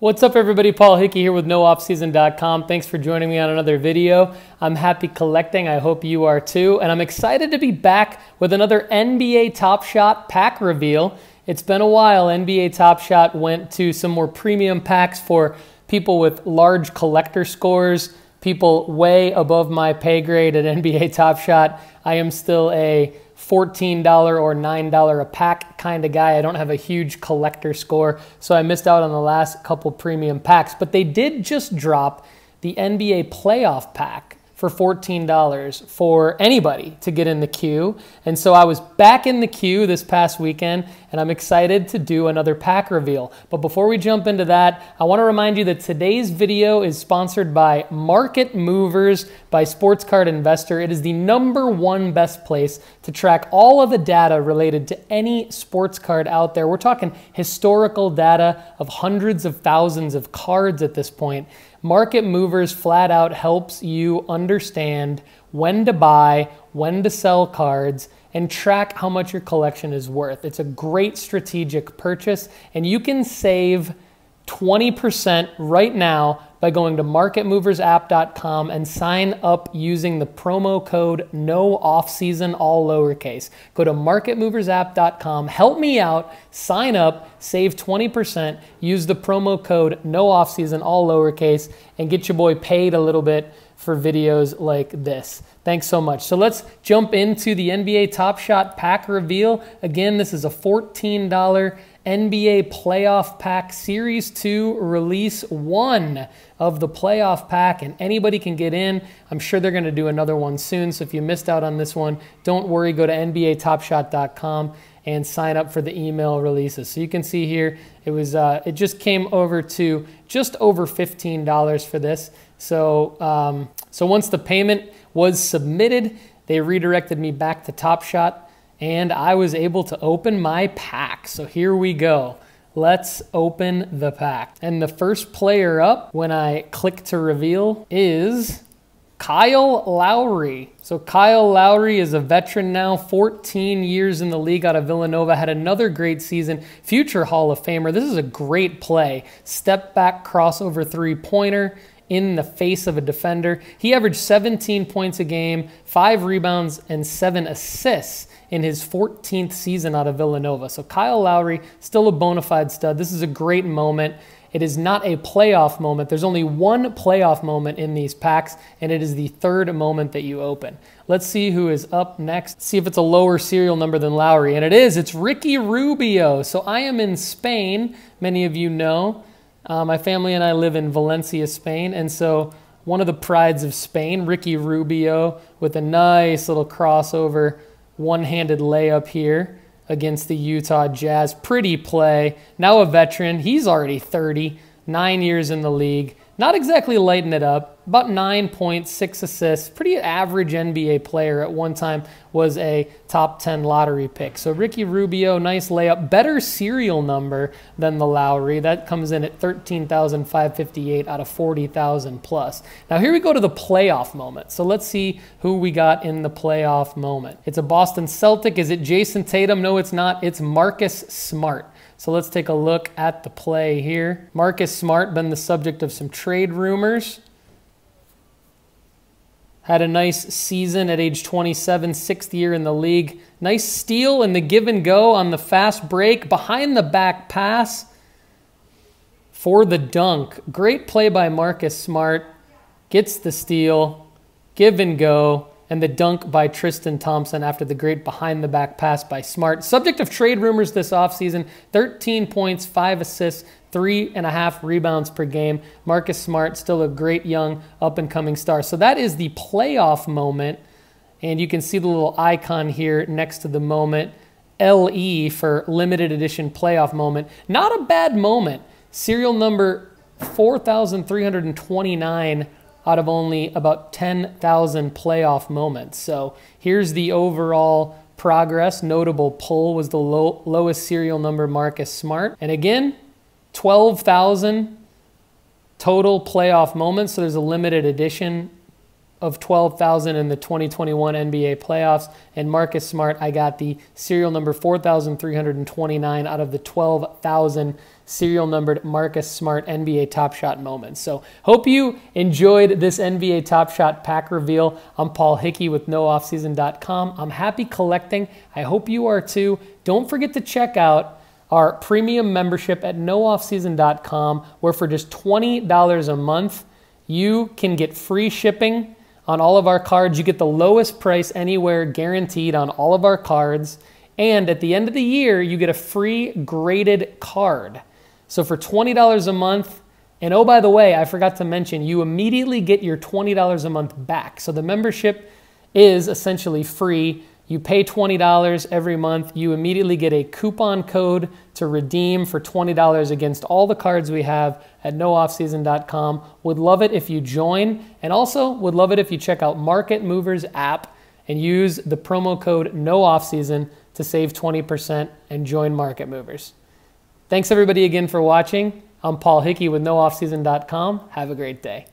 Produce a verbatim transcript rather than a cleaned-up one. What's up everybody, Paul Hickey here with no off season dot com. Thanks for joining me on another video. I'm happy collecting, I hope you are too, and I'm excited to be back with another N B A Top Shot pack reveal. It's been a while. N B A Top Shot went to some more premium packs for people with large collector scores, people way above my pay grade at N B A Top Shot. I am still a fourteen dollar or nine dollar a pack kind of guy. I don't have a huge collector score, so I missed out on the last couple premium packs. But they did just drop the N B A playoff pack for fourteen dollars for anybody to get in the queue. And so I was back in the queue this past weekend, and I'm excited to do another pack reveal. But before we jump into that, I want to remind you that today's video is sponsored by Market Movers by Sports Card Investor. It is the number one best place to track all of the data related to any sports card out there. We're talking historical data of hundreds of thousands of cards at this point. Market Movers flat out helps you understand when to buy, when to sell cards, and track how much your collection is worth. It's a great strategic purchase, and you can save twenty percent right now by going to market movers app dot com and sign up using the promo code NOOFFSEASON, all lowercase. Go to market movers app dot com, help me out, sign up, save twenty percent, use the promo code NOOFFSEASON, all lowercase, and get your boy paid a little bit for videos like this. Thanks so much. So let's jump into the N B A Top Shot pack reveal. Again, this is a fourteen dollar N B A playoff pack, series two, release one of the playoff pack, and anybody can get in. I'm sure they're going to do another one soon, so if you missed out on this one, don't worry, go to N B A top shot dot com and sign up for the email releases. So you can see here, it was uh, it just came over to just over fifteen dollars for this. So, um, so once the payment was submitted, they redirected me back to Top Shot, and I was able to open my pack. So here we go. Let's open the pack. And the first player up when I click to reveal is Kyle Lowry. So Kyle Lowry is a veteran now, fourteen years in the league out of Villanova, had another great season, future Hall of Famer. This is a great play. Step back crossover three-pointer in the face of a defender. He averaged seventeen points a game, five rebounds, and seven assists in his fourteenth season out of Villanova. So Kyle Lowry, still a bona fide stud. This is a great moment. It is not a playoff moment. There's only one playoff moment in these packs, and it is the third moment that you open. Let's see who is up next. See if it's a lower serial number than Lowry. And it is. It's Ricky Rubio. So I am in Spain. Many of you know. Uh, my family and I live in Valencia, Spain, and so one of the prides of Spain, Ricky Rubio, with a nice little crossover one-handed layup here against the Utah Jazz. Pretty play. Now a veteran. He's already thirty, nine years in the league. Not exactly lighting it up. About nine points, six assists. Pretty average N B A player at one time. Was a top ten lottery pick. So Ricky Rubio, nice layup. Better serial number than the Lowry. That comes in at thirteen thousand five hundred fifty-eight out of forty thousand plus. Now here we go to the playoff moment. So let's see who we got in the playoff moment. It's a Boston Celtic. Is it Jason Tatum? No, it's not. It's Marcus Smart. So let's take a look at the play here. Marcus Smart, been the subject of some trade rumors. Had a nice season at age twenty-seven, sixth year in the league. Nice steal in the give and go on the fast break. Behind the back pass for the dunk. Great play by Marcus Smart. Gets the steal, give and go, and the dunk by Tristan Thompson after the great behind-the-back pass by Smart. Subject of trade rumors this offseason, thirteen points, five assists, three and a half rebounds per game. Marcus Smart, still a great young up-and-coming star. So that is the playoff moment, and you can see the little icon here next to the moment, L E for limited edition playoff moment. Not a bad moment. Serial number four thousand three hundred twenty-nine out of only about ten thousand playoff moments. So here's the overall progress. Notable pull was the low, lowest serial number, Marcus Smart. And again, twelve thousand total playoff moments. So there's a limited edition of twelve thousand in the twenty twenty-one N B A playoffs. And Marcus Smart, I got the serial number four thousand three hundred twenty-nine out of the twelve thousand serial numbered Marcus Smart N B A Top Shot moments. So hope you enjoyed this N B A Top Shot pack reveal. I'm Paul Hickey with no off season dot com. I'm happy collecting. I hope you are too. Don't forget to check out our premium membership at no off season dot com, where for just twenty dollars a month, you can get free shipping on all of our cards. You get the lowest price anywhere guaranteed on all of our cards. And at the end of the year, you get a free graded card. So for twenty dollars a month, and oh, by the way, I forgot to mention, you immediately get your twenty dollars a month back. So the membership is essentially free. You pay twenty dollars every month. You immediately get a coupon code to redeem for twenty dollars against all the cards we have at no off season dot com. Would love it if you join, and also would love it if you check out Market Movers App and use the promo code NOOFFSEASON to save twenty percent and join Market Movers. Thanks everybody again for watching. I'm Paul Hickey with no off season dot com. Have a great day.